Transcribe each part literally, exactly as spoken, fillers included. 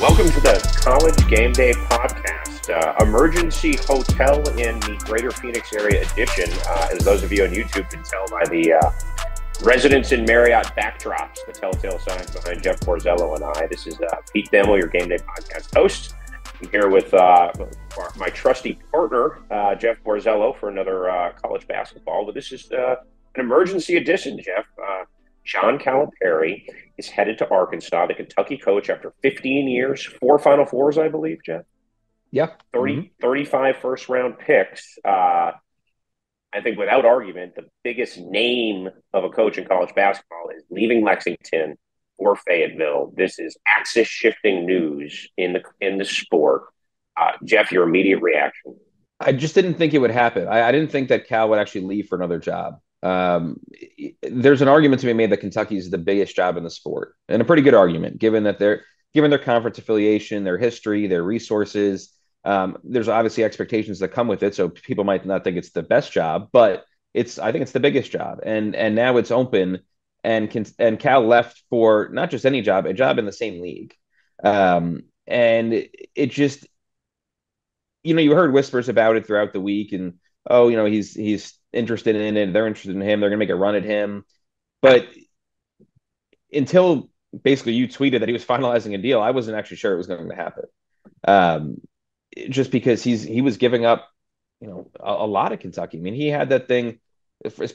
Welcome to the College GameDay podcast, uh, emergency hotel in the Greater Phoenix area edition. Uh, as those of you on YouTube can tell by the uh, Residence Inn Marriott backdrops, the telltale signs behind Jeff Borzello and I. This is uh, Pete Thamel, your GameDay podcast host. I'm here with uh, my trusty partner, uh, Jeff Borzello, for another uh, college basketball. But this is uh, an emergency edition, Jeff. Uh, John Calipari is headed to Arkansas, the Kentucky coach, after fifteen years, four Final Fours, I believe, Jeff? Yeah. thirty, mm-hmm. thirty-five first-round picks. Uh, I think without argument, the biggest name of a coach in college basketball is leaving Lexington or Fayetteville. This is axis-shifting news in the in the sport. Uh, Jeff, your immediate reaction? I just didn't think it would happen. I, I didn't think that Cal would actually leave for another job. Um, there's an argument to be made that Kentucky is the biggest job in the sport, and a pretty good argument, given that they're given their conference affiliation, their history, their resources. Um, there's obviously expectations that come with it, so people might not think it's the best job, but it's I think it's the biggest job, and and now it's open, and can, and Cal left for not just any job, a job in the same league, um, and it, it just, you know, you heard whispers about it throughout the week, and oh, you know, he's he's. interested in it, they're interested in him, they're gonna make a run at him. But until basically you tweeted that he was finalizing a deal, I wasn't actually sure it was going to happen, um just because he's he was giving up, you know, a, a lot of Kentucky. I mean, he had that thing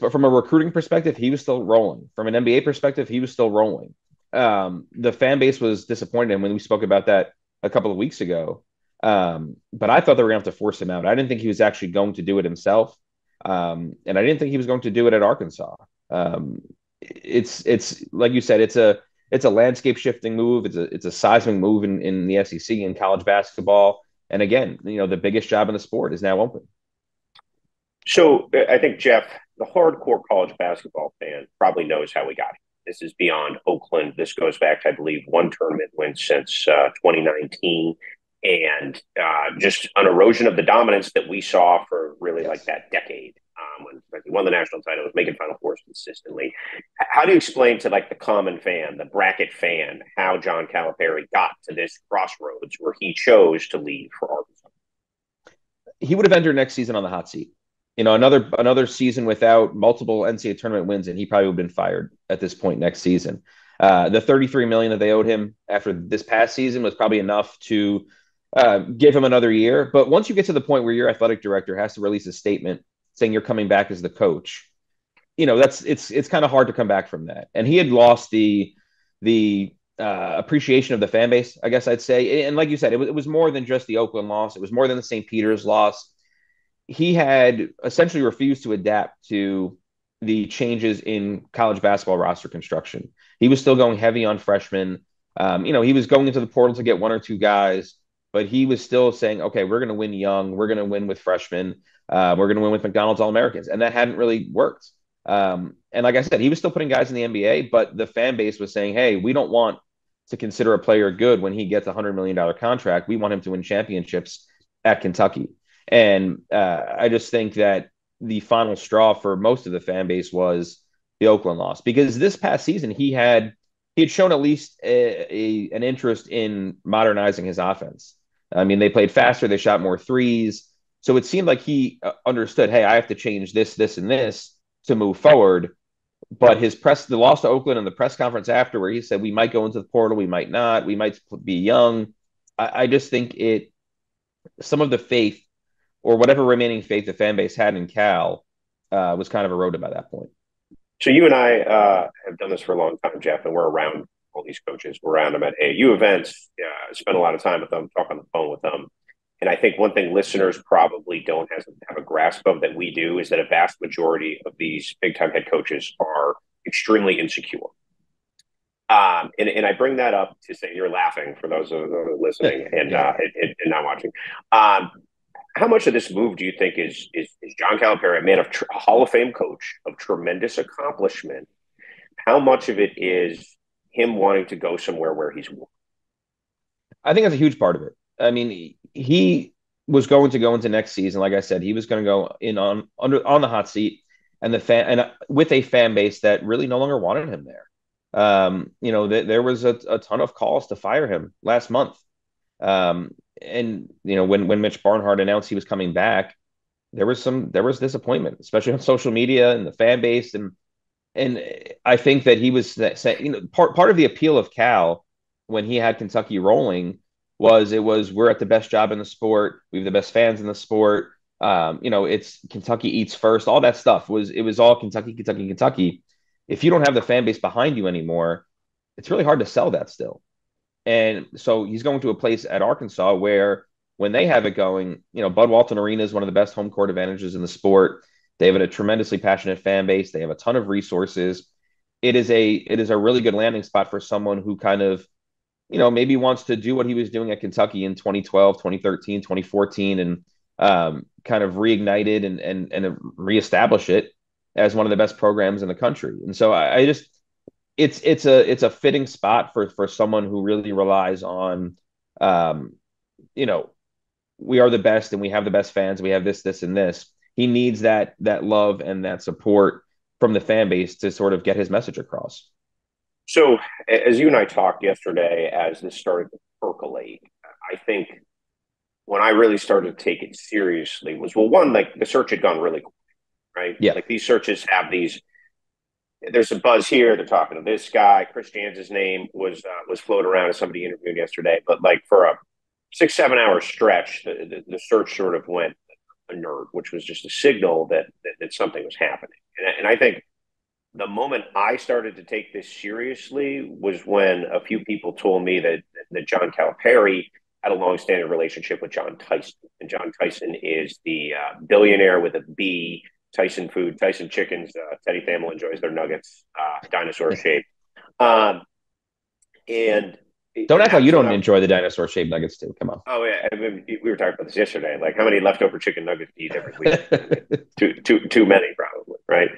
from a recruiting perspective, he was still rolling. From an N B A perspective, he was still rolling. Um the fan base was disappointed when we spoke about that a couple of weeks ago, um but I thought they were gonna have to force him out. I didn't think he was actually going to do it himself. Um, and I didn't think he was going to do it at Arkansas. Um, it's it's like you said, it's a it's a landscape shifting move. It's a it's a seismic move in, in the S E C in college basketball. And again, you know, the biggest job in the sport is now open. So I think, Jeff, the hardcore college basketball fan probably knows how we got here. This is beyond Oakland. This goes back to, I believe, one tournament win since uh, twenty nineteen. And uh, just an erosion of the dominance that we saw for really yes. like that decade um, when Kentucky won the national title, was making Final Fours consistently. How do you explain to like the common fan, the bracket fan, how John Calipari got to this crossroads where he chose to leave for Arkansas? He would have entered next season on the hot seat. You know, another another season without multiple N C A A tournament wins, and he probably would have been fired at this point next season. Uh, the thirty-three million dollars that they owed him after this past season was probably enough to Uh, give him another year. But once you get to the point where your athletic director has to release a statement saying you're coming back as the coach, you know, that's it's it's kind of hard to come back from that. And he had lost the the uh, appreciation of the fan base, I guess I'd say. And like you said, it, it was more than just the Oakland loss. It was more than the Saint Peter's loss. He had essentially refused to adapt to the changes in college basketball roster construction. He was still going heavy on freshmen. Um, you know, he was going into the portal to get one or two guys, but he was still saying, okay, we're going to win young. We're going to win with freshmen. Uh, we're going to win with McDonald's All-Americans. And that hadn't really worked. Um, and like I said, he was still putting guys in the N B A, but the fan base was saying, hey, we don't want to consider a player good when he gets a one hundred million dollars contract. We want him to win championships at Kentucky. And uh, I just think that the final straw for most of the fan base was the Oakland loss, because this past season he had he had shown at least a, a, an interest in modernizing his offense. I mean, they played faster. They shot more threes. So it seemed like he understood, hey, I have to change this, this, and this to move forward. But his press, the loss to Oakland and the press conference after, where he said, we might go into the portal. We might not. We might be young. I, I just think it, some of the faith or whatever remaining faith the fan base had in Cal uh, was kind of eroded by that point. So you and I uh, have done this for a long time, Jeff, and we're around all these coaches. We're around them at A A U events, uh, spend a lot of time with them, talk on the phone with them. And I think one thing listeners probably don't have, have a grasp of that we do is that a vast majority of these big-time head coaches are extremely insecure. Um, and, and I bring that up to say you're laughing for those of uh, listening and, uh, and, and not watching. Um, how much of this move do you think is is, is John Calipari, a man of tr- a Hall of Fame coach of tremendous accomplishment? How much of it is him wanting to go somewhere where he's won? I think that's a huge part of it. I mean, he, he was going to go into next season. Like I said, he was going to go in on under on the hot seat and the fan and with a fan base that really no longer wanted him there. Um, you know, th- there was a, a ton of calls to fire him last month. Um, and, you know, when when Mitch Barnhart announced he was coming back, there was some there was disappointment, especially on social media and the fan base. And and I think that he was saying, you know, part, part of the appeal of Cal when he had Kentucky rolling was it was we're at the best job in the sport. We have the best fans in the sport. Um, you know, it's Kentucky eats first. All that stuff was it was all Kentucky, Kentucky, Kentucky. If you don't have the fan base behind you anymore, it's really hard to sell that still. And so he's going to a place at Arkansas where when they have it going, you know, Bud Walton Arena is one of the best home court advantages in the sport. They have a tremendously passionate fan base. They have a ton of resources. It is a it is a really good landing spot for someone who kind of, you know, maybe wants to do what he was doing at Kentucky in twenty twelve, twenty thirteen, twenty fourteen, and um, kind of reignited and and and reestablish it as one of the best programs in the country. And so I, I just it's it's a it's a fitting spot for for someone who really relies on, um, you know, we are the best and we have the best fans. We have this, this, and this. He needs that that love and that support from the fan base to sort of get his message across. So as you and I talked yesterday, as this started to percolate, I think when I really started to take it seriously was, well, one, like the search had gone really quick, right? Yeah. Like these searches have these, there's a buzz here. They're talking to this guy. Chris Jans's name was uh, was floating around as somebody interviewed yesterday. But like for a six, seven hour stretch, the, the, the search sort of went a nerd, which was just a signal that that, that something was happening. And, and I think the moment I started to take this seriously was when a few people told me that that John Calipari had a long-standing relationship with John Tyson. And John Tyson is the uh, billionaire with a B, Tyson Food, Tyson Chickens. Uh, Teddy Thamel enjoys their nuggets, uh, dinosaur shape. Um, and don't act like you don't enjoy the dinosaur shaped nuggets too. Come on. Oh yeah, I mean, we were talking about this yesterday. Like, how many leftover chicken nuggets do you eat every week? too, too, too many, probably. Right?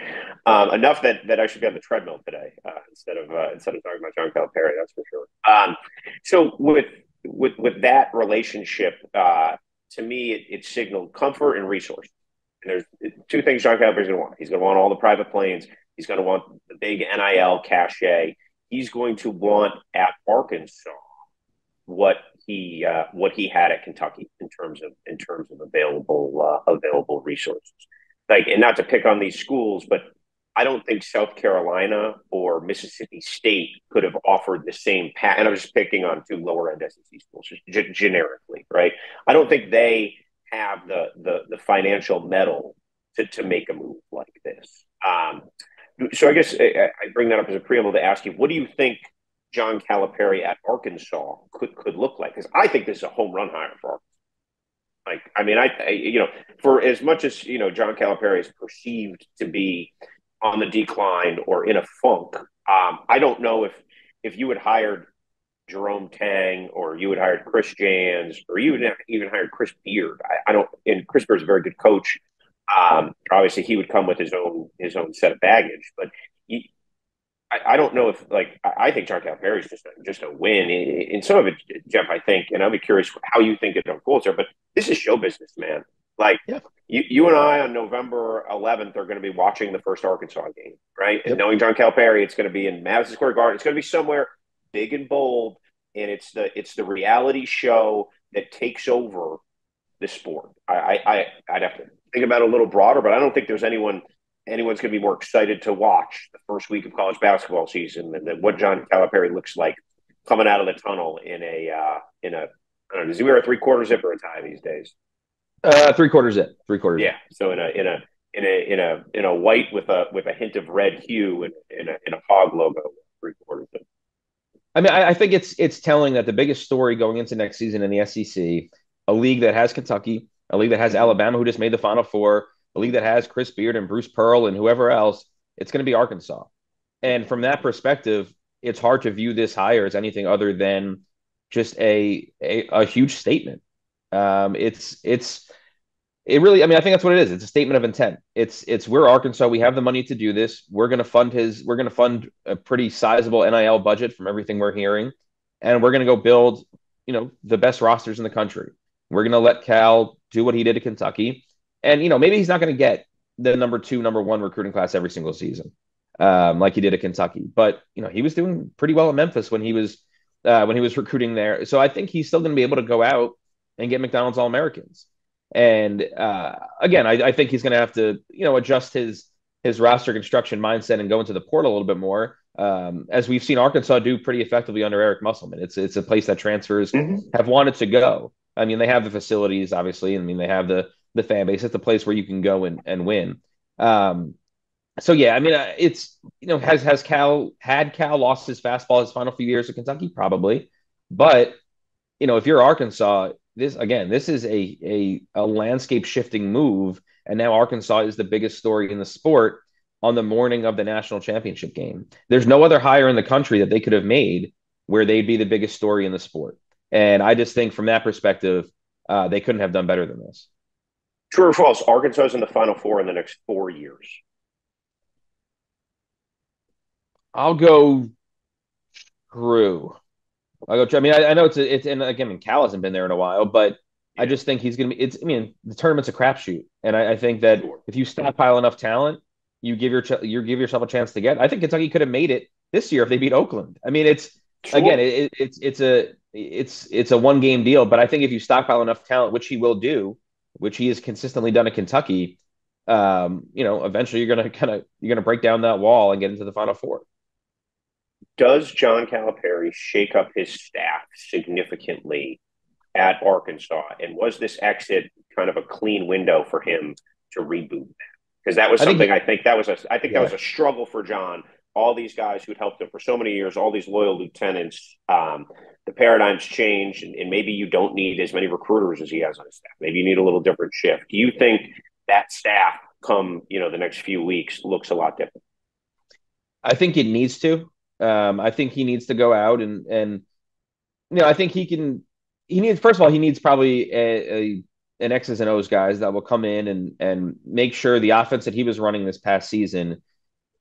Um, enough that that I should be on the treadmill today uh, instead of uh, instead of talking about John Calipari. That's for sure. Um, so with with with that relationship, uh, to me, it, it signaled comfort and resource. And there's two things John Calipari's going to want. He's going to want all the private planes. He's going to want the big N I L cachet. He's going to want at Arkansas what he uh, what he had at Kentucky in terms of in terms of available uh, available resources. Like, and not to pick on these schools, but I don't think South Carolina or Mississippi State could have offered the same path. And I'm just picking on two lower end S E C schools g- generically, right? I don't think they have the the, the financial metal to, to make a move like this. Um, So I guess I bring that up as a preamble to ask you, what do you think John Calipari at Arkansas could, could look like? Because I think this is a home run hire for Arkansas. Like, I mean, I, I, you know, for as much as, you know, John Calipari is perceived to be on the decline or in a funk, um, I don't know if, if you had hired Jerome Tang or you had hired Chris Jans or you would even hired Chris Beard. I, I don't, and Chris Beard's a very good coach. Um, obviously he would come with his own, his own set of baggage, but he, I, I don't know if like, I, I think John Calipari is just, a, just a win in some of it, Jeff, I think, and I'll be curious how you think it unfolds there, but this is show business, man. Like yeah. you, you and I on November eleventh are going to be watching the first Arkansas game, right? Yep. And knowing John Calipari, it's going to be in Madison Square Garden. It's going to be somewhere big and bold. And it's the, it's the reality show that takes over the sport. I, I, I I'd have to think about it a little broader, but I don't think there's anyone, anyone's going to be more excited to watch the first week of college basketball season than, than what John Calipari looks like coming out of the tunnel in a, uh, in a, I don't know, does he wear a three quarter zip or a tie these days? Uh, three quarter zip, three quarters. Yeah. So in a, in a, in a, in a, in a white with a, with a hint of red hue and in a, in a hog logo, three quarters. I mean, I, I think it's, it's telling that the biggest story going into next season in the S E C, a league that has Kentucky, a league that has Alabama, who just made the Final Four, a league that has Chris Beard and Bruce Pearl and whoever else, it's going to be Arkansas. And from that perspective, it's hard to view this hire as anything other than just a a, a huge statement. Um, it's it's it really. I mean, I think that's what it is. It's a statement of intent. It's it's we're Arkansas. We have the money to do this. We're going to fund his. We're going to fund a pretty sizable N I L budget from everything we're hearing, and we're going to go build, you know, the best rosters in the country. We're going to let Cal do what he did at Kentucky. And, you know, maybe he's not going to get the number two, number one recruiting class every single season um, like he did at Kentucky. But, you know, he was doing pretty well at Memphis when he was uh, when he was recruiting there. So I think he's still going to be able to go out and get McDonald's All-Americans. And uh, again, I, I think he's going to have to, you know, adjust his his roster construction mindset and go into the portal a little bit more, um, as we've seen Arkansas do pretty effectively under Eric Musselman. It's it's a place that transfers mm-hmm. have wanted to go. I mean, they have the facilities, obviously. I mean, they have the the fan base. It's a place where you can go and, and win. Um, so, yeah, I mean, uh, it's, you know, has has Cal had Cal lost his fastball his final few years at Kentucky? Probably. But, you know, if you're Arkansas, this again, this is a a, a landscape shifting move. And now Arkansas is the biggest story in the sport on the morning of the national championship game. There's no other hire in the country that they could have made where they'd be the biggest story in the sport. And I just think from that perspective, uh, they couldn't have done better than this. True or false, Arkansas is in the Final Four in the next four years. I'll go true. I'll go. I mean, I, I know it's, a, it's and again, I mean, Cal hasn't been there in a while, but I just think he's going to be, it's, I mean, the tournament's a crapshoot. And I, I think that sure. if you stockpile enough talent, you give your ch- you give yourself a chance to get. I think Kentucky could have made it this year if they beat Oakland. I mean, it's, sure. again, it, it's it's a it's it's a one game deal, but I think if you stockpile enough talent, which he will do, which he has consistently done at Kentucky, um, you know, eventually you're gonna kind of you're gonna break down that wall and get into the Final Four. Does John Calipari shake up his staff significantly at Arkansas, and was this exit kind of a clean window for him to reboot that? Because that was something I think, he, I think that was a I think yeah. that was a struggle for John. All these guys who'd helped him for so many years, all these loyal lieutenants, um, the paradigm's changed, and, and maybe you don't need as many recruiters as he has on his staff. Maybe you need a little different shift. Do you think that staff come, you know, the next few weeks looks a lot different? I think it needs to. Um, I think he needs to go out and, and, you know, I think he can, he needs, first of all, he needs probably a, a an X's and O's guys that will come in and, and make sure the offense that he was running this past season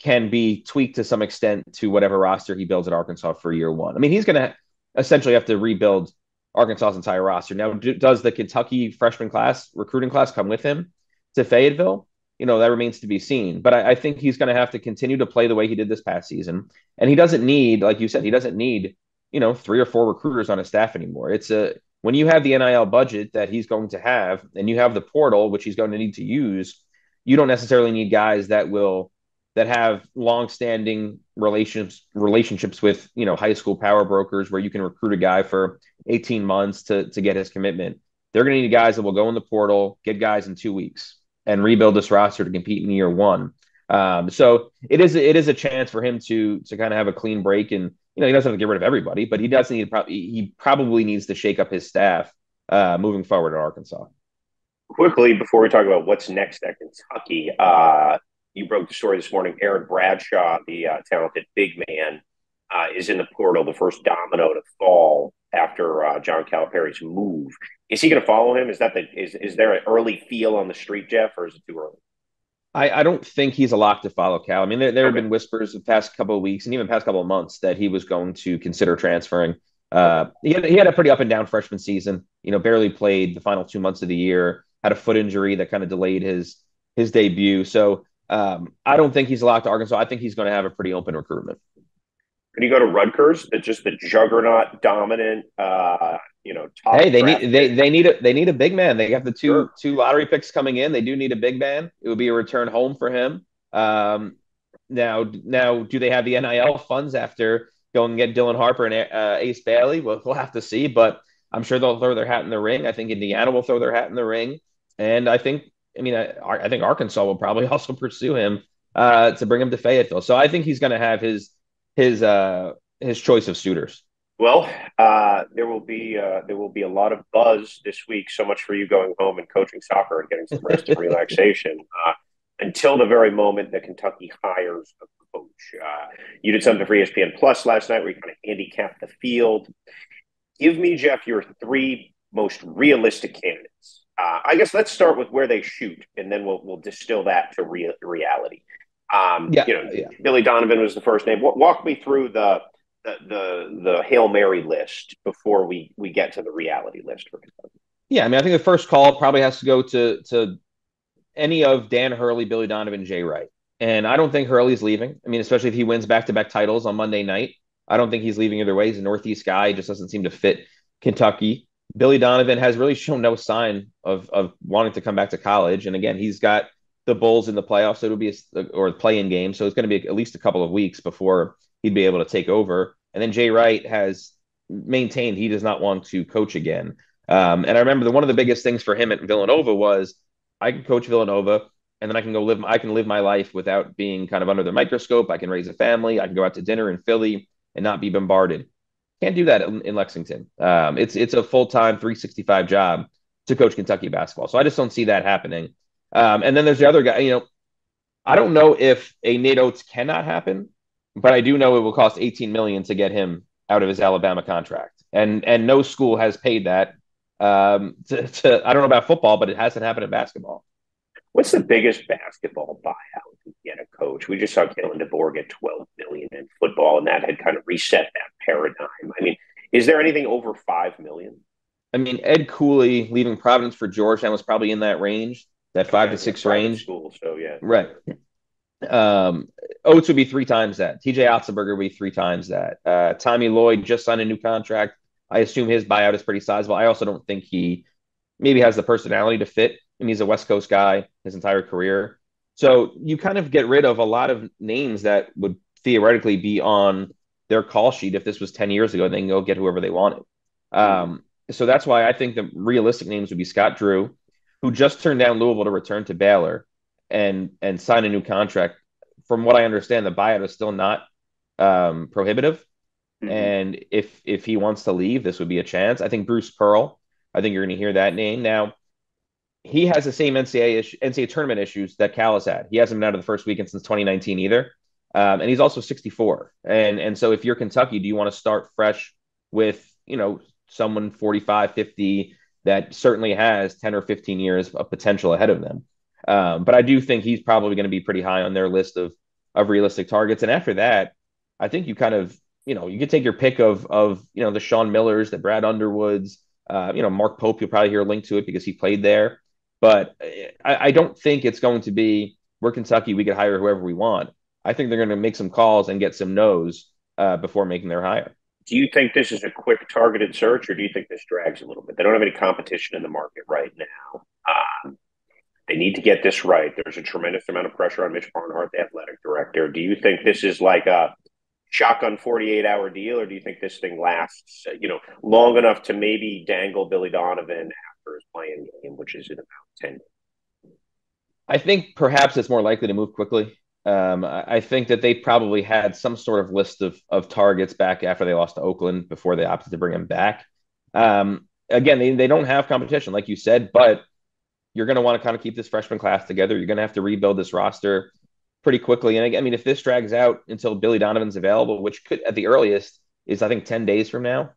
can be tweaked to some extent to whatever roster he builds at Arkansas for year one. I mean, he's going to essentially have to rebuild Arkansas's entire roster. Now, do, does the Kentucky freshman class, recruiting class, come with him to Fayetteville? You know, that remains to be seen. But I, I think he's going to have to continue to play the way he did this past season. And he doesn't need, like you said, he doesn't need, you know, three or four recruiters on his staff anymore. It's a, when you have the N I L budget that he's going to have, and you have the portal, which he's going to need to use, you don't necessarily need guys that will, that have longstanding relationships relationships with, you know, high school power brokers where you can recruit a guy for eighteen months to, to get his commitment. They're going to need guys that will go in the portal, get guys in two weeks, and rebuild this roster to compete in year one. Um, so it is it is a chance for him to to kind of have a clean break. And, you know, he doesn't have to get rid of everybody, but he does need to probably he probably needs to shake up his staff uh, moving forward at Arkansas. Quickly, before we talk about what's next at Kentucky, uh you broke the story this morning. Aaron Bradshaw, the uh, talented big man, uh, is in the portal, the first domino to fall after uh, John Calipari's move. Is he going to follow him? Is that the, is is there an early feel on the street, Jeff, or is it too early? I, I don't think he's a lock to follow Cal. I mean, there, there okay. have been whispers the past couple of weeks and even past couple of months that he was going to consider transferring. Uh, he had, he had a pretty up and down freshman season, you know, barely played the final two months of the year, had a foot injury that kind of delayed his his debut. So, Um, I don't think he's locked to Arkansas. I think he's going to have a pretty open recruitment. Can you go to Rutgers? That's just the juggernaut, dominant, uh, you know. Top hey, they need they, they need a they need a big man. They have the two sure. two lottery picks coming in. They do need a big man. It would be a return home for him. Um, now now do they have the N I L funds after going and get Dylan Harper and uh, Ace Bailey? Well, we'll have to see. But I'm sure they'll throw their hat in the ring. I think Indiana will throw their hat in the ring, and I think. I mean, I, I think Arkansas will probably also pursue him uh, to bring him to Fayetteville. So I think he's going to have his his uh, his choice of suitors. Well, uh, there will be uh, there will be a lot of buzz this week. So much for you going home and coaching soccer and getting some rest and relaxation uh, until the very moment that Kentucky hires a coach. Uh, you did something for E S P N Plus last night where you kind of handicapped the field. Give me, Jeff, your three most realistic candidates. Uh, I guess let's start with where they shoot, and then we'll we'll distill that to real reality. Um, yeah, you know, yeah. Billy Donovan was the first name. W- walk me through the, the the the Hail Mary list before we we get to the reality list for Kentucky. Yeah, I mean, I think the first call probably has to go to to any of Dan Hurley, Billy Donovan, Jay Wright, and I don't think Hurley's leaving. I mean, especially if he wins back to back titles on Monday night, I don't think he's leaving either way. He's a Northeast guy. He just doesn't seem to fit Kentucky. Billy Donovan has really shown no sign of of wanting to come back to college. And again, he's got the Bulls in the playoffs, so it'll be a, or play-in game. So it's going to be at least a couple of weeks before he'd be able to take over. And then Jay Wright has maintained he does not want to coach again. Um, and I remember that one of the biggest things for him at Villanova was, I can coach Villanova, and then I can go live. I can live my life without being kind of under the microscope. I can raise a family. I can go out to dinner in Philly and not be bombarded. Can't do that in, in Lexington. Um, it's it's a full-time three sixty-five job to coach Kentucky basketball. So I just don't see that happening. Um, and then there's the other guy. You know, I don't know if a Nate Oates cannot happen, but I do know it will cost eighteen million dollars to get him out of his Alabama contract, and and no school has paid that. Um, to, to I don't know about football, but it hasn't happened in basketball. What's the biggest basketball buyout you get a coach? We just saw Kalen DeBoer get twelve million dollars in football, and that had kind of reset that paradigm. I mean, is there anything over five million dollars? I mean, Ed Cooley leaving Providence for Georgetown was probably in that range, that five okay, to six range. School, so yeah, right. Um, Oates would be three times that. T J Otzelberger would be three times that. Uh, Tommy Lloyd just signed a new contract. I assume his buyout is pretty sizable. I also don't think he maybe has the personality to fit. I mean, he's a West Coast guy his entire career. So you kind of get rid of a lot of names that would theoretically be on their call sheet if this was ten years ago, and they can go get whoever they wanted. Um, so that's why I think the realistic names would be Scott Drew, who just turned down Louisville to return to Baylor and and sign a new contract. From what I understand, the buyout is still not um, prohibitive. Mm-hmm. And if if he wants to leave, this would be a chance. I think Bruce Pearl, I think you're going to hear that name now. He has the same N C A A, issue, N C A A tournament issues that Cal has had. He hasn't been out of the first weekend since twenty nineteen either. Um, and he's also sixty-four. And and so if you're Kentucky, do you want to start fresh with, you know, someone forty-five, fifty that certainly has ten or fifteen years of potential ahead of them? Um, but I do think he's probably going to be pretty high on their list of of realistic targets. And after that, I think you kind of, you know, you could take your pick of, of you know, the Sean Millers, the Brad Underwoods, uh, you know, Mark Pope, you'll probably hear a link to it because he played there. But I, I don't think it's going to be, we're Kentucky, we could hire whoever we want. I think they're going to make some calls and get some no's uh, before making their hire. Do you think this is a quick targeted search, or do you think this drags a little bit? They don't have any competition in the market right now. Um, they need to get this right. There's a tremendous amount of pressure on Mitch Barnhart, the athletic director. Do you think this is like a shotgun forty-eight hour deal, or do you think this thing lasts, you know, long enough to maybe dangle Billy Donovan after his playing game, which is in about ten? I think perhaps it's more likely to move quickly. Um, I think that they probably had some sort of list of of targets back after they lost to Oakland before they opted to bring him back. Um, again, they, they don't have competition, like you said, but you're going to want to kind of keep this freshman class together. You're going to have to rebuild this roster pretty quickly. And I mean, if this drags out until Billy Donovan's available, which could at the earliest is I think ten days from now,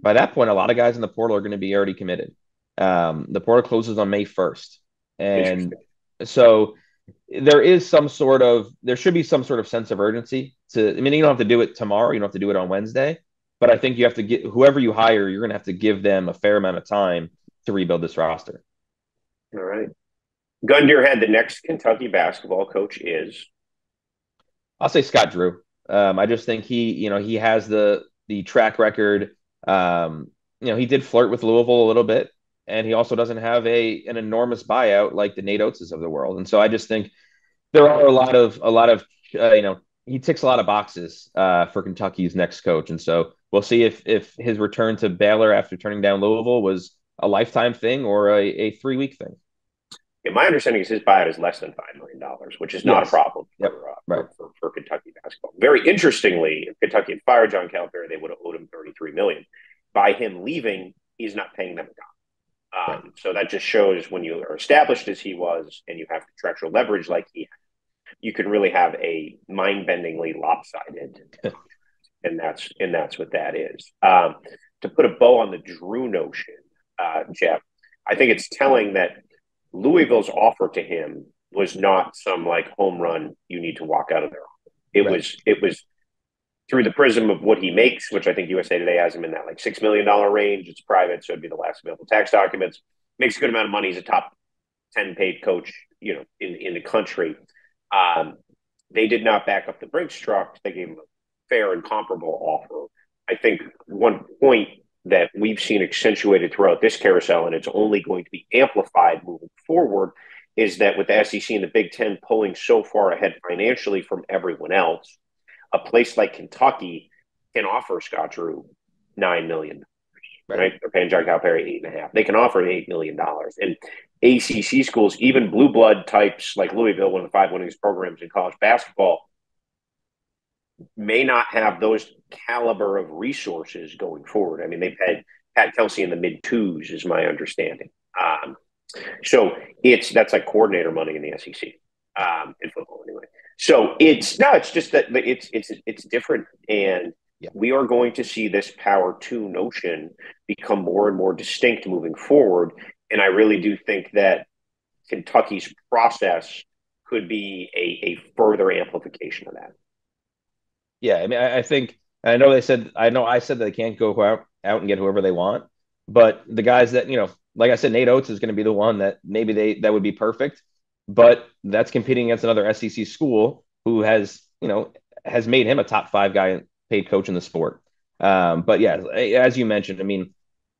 by that point, a lot of guys in the portal are going to be already committed. Um, the portal closes on May first. And so there is some sort of, there should be some sort of sense of urgency to, I mean, you don't have to do it tomorrow. You don't have to do it on Wednesday, but I think you have to get whoever you hire, you're going to have to give them a fair amount of time to rebuild this roster. All right. Gun to your head, the next Kentucky basketball coach is? I'll say Scott Drew. Um, I just think he, you know, he has the the track record. Um, you know, he did flirt with Louisville a little bit, and he also doesn't have a an enormous buyout like the Nate Oates of the world. And so I just think there are a lot of a lot of uh, you know, he ticks a lot of boxes uh, for Kentucky's next coach. And so we'll see if if his return to Baylor after turning down Louisville was a lifetime thing or a, a three week thing. My understanding is his buyout is less than five million dollars, which is not yes. a problem for, yep. uh, right. for, for, for Kentucky basketball. Very interestingly, if Kentucky had fired John Calipari, they would have owed him thirty-three million dollars. By him leaving, he's not paying them a dime. Um, right. So that just shows when you are established as he was and you have contractual leverage like he had, you can really have a mind-bendingly lopsided contract. And that's, and that's what that is. Um, to put a bow on the Drew notion, uh, Jeff, I think it's telling that Louisville's offer to him was not some like home run. You need to walk out of there. It right. was, it was through the prism of what he makes, which I think U S A Today has him in that like six million dollars range. It's private. So it'd be the last available tax documents. Makes a good amount of money. He's a top ten paid coach, you know, in, in the country. Um, they did not back up the Brinks truck. They gave him fair and comparable offer. I think one point that we've seen accentuated throughout this carousel, and it's only going to be amplified moving forward, is that with the S E C and the Big Ten pulling so far ahead financially from everyone else, a place like Kentucky can offer Scott Drew nine million dollars. Right. right? They're paying John Calipari eight and a half. They can offer eight million dollars. And A C C schools, even blue blood types like Louisville, one of the five winningest programs in college basketball, may not have those caliber of resources going forward. I mean, they've had Pat Kelsey in the mid twos, is my understanding. Um, so it's that's like coordinator money in the S E C um, in football, anyway. So it's no, it's just that it's it's it's different, and yeah. we are going to see this power two notion become more and more distinct moving forward. And I really do think that Kentucky's process could be a, a further amplification of that. Yeah, I mean, I, I think I know they said I know I said that they can't go out, out and get whoever they want, but the guys that, you know, like I said, Nate Oates is going to be the one that maybe they that would be perfect, but that's competing against another S E C school who has, you know, has made him a top five guy paid coach in the sport. Um, but yeah, as you mentioned, I mean,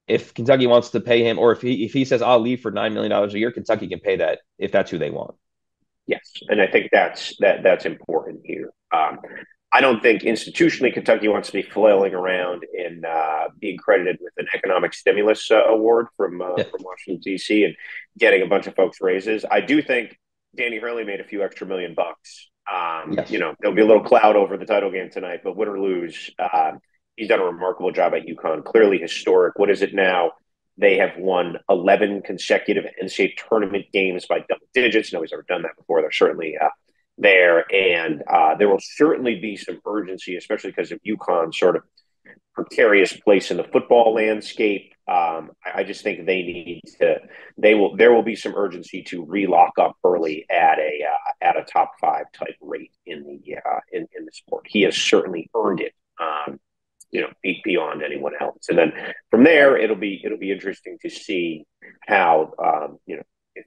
if Kentucky wants to pay him, or if he if he says I'll leave for nine million dollars a year, Kentucky can pay that if that's who they want. Yes, and I think that's that that's important here. Um, I don't think institutionally Kentucky wants to be flailing around and uh, being credited with an economic stimulus uh, award from uh, yeah. from Washington, D C and getting a bunch of folks raises. I do think Danny Hurley made a few extra million bucks. Um, yes. You know, there'll be a little cloud over the title game tonight, but win or lose, uh, he's done a remarkable job at UConn. Clearly historic. What is it now? They have won eleven consecutive N C A A tournament games by double digits. Nobody's ever done that before. They're certainly uh, – there and uh there will certainly be some urgency, especially because of UConn's sort of precarious place in the football landscape. um I, I just think they need to they will there will be some urgency to relock up early at a uh, at a top five type rate in the uh in, in the sport. He has certainly earned it, um you know, beyond anyone else. And then from there it'll be it'll be interesting to see how um you know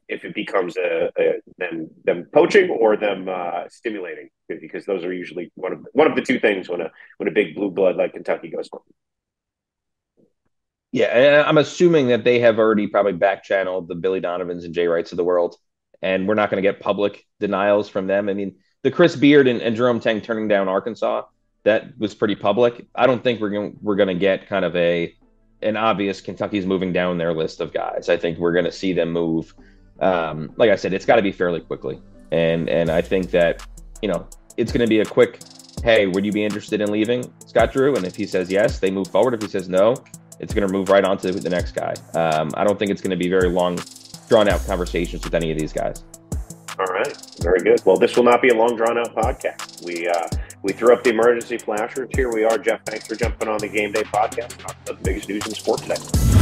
if it becomes a, a them them poaching or them uh, stimulating, because those are usually one of one of the two things when a when a big blue blood like Kentucky goes on. Yeah, and I'm assuming that they have already probably back channeled the Billy Donovans and Jay Wrights of the world, and we're not going to get public denials from them. I mean, the Chris Beard and, and Jerome Tang turning down Arkansas, that was pretty public. I don't think we're gonna, we're going to get kind of a an obvious Kentucky's moving down their list of guys. I think we're going to see them move. Um, like I said, it's got to be fairly quickly, and and I think that, you know, it's going to be a quick, hey, would you be interested in leaving Scott Drew? And if he says yes, they move forward. If he says no, it's going to move right on to the next guy. Um, I don't think it's going to be very long, drawn out conversations with any of these guys. All right, very good. Well, this will not be a long, drawn out podcast. We uh, we threw up the emergency flashers. Here we are, Jeff. Thanks for jumping on the Game Day podcast. Talk about the biggest news in sport today.